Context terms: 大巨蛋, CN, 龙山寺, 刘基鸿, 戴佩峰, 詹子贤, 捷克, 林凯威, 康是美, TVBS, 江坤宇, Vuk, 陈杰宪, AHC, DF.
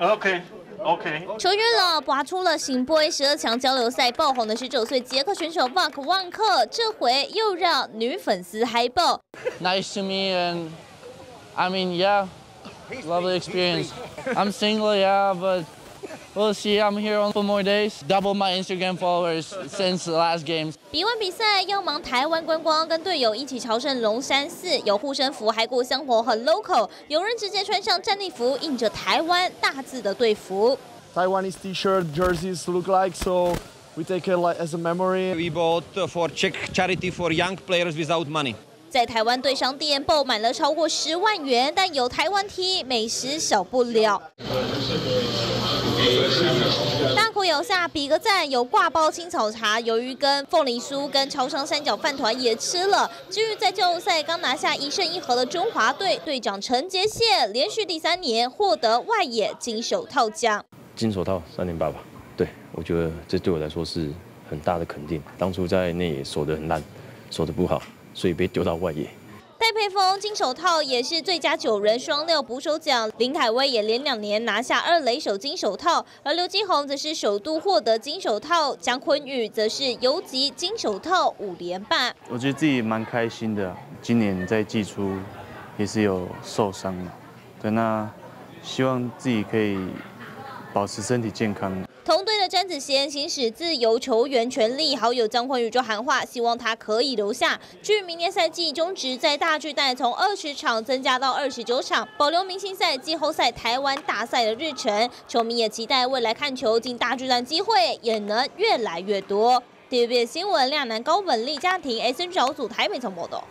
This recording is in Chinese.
OK。球员了，拔出了醒波 12强交流赛爆红的19岁捷克选手 Vuk 万克，这回又让女粉丝嗨爆。Nice to meet you, and I mean, yeah, lovely experience. I'm single, yeah, but we'll see. I'm here on 4 more days. Double my Instagram followers since the last games. B1比赛要忙台湾观光，跟队友一起朝圣龙山寺，有护身符，还过香火，很 local。有人直接穿上战力服，印着台湾大字的队服。Taiwanese T-shirt, jerseys look like so. We take it like as a memory. We bought for Czech charity for young players without money. 在台湾队商店爆满了超过10万元，但有台湾 T 美食少不了。大口咬下比个赞，有挂包青草茶、鱿鱼羹、凤梨酥跟超商三角饭团也吃了。至于在交流赛刚拿下1胜1和的中华队队长陈杰宪，连续第3年获得外野金手套奖。金手套3.8吧，对我觉得这对我来说是很大的肯定。当初在内野守得很烂，守得不好。 所以被丢到外野。戴佩峰金手套也是最佳9人双料捕手奖，林凯威也连2年拿下2垒手金手套，而刘基鸿则是首度获得金手套，江坤宇则是游击金手套5连霸。我觉得自己蛮开心的，今年在季初也是有受伤嘛，对，那希望自己可以保持身体健康。 同队的詹子贤行使自由球员权利，好友江坤宇就喊话，希望他可以留下。据明年赛季中职在大巨蛋从20场增加到29场，保留明星赛、季后赛、台湾大赛的日程。球迷也期待未来看球进大巨蛋机会也能越来越多。TVBS 新闻，亮南高本利家庭 SN 小组台北总报道。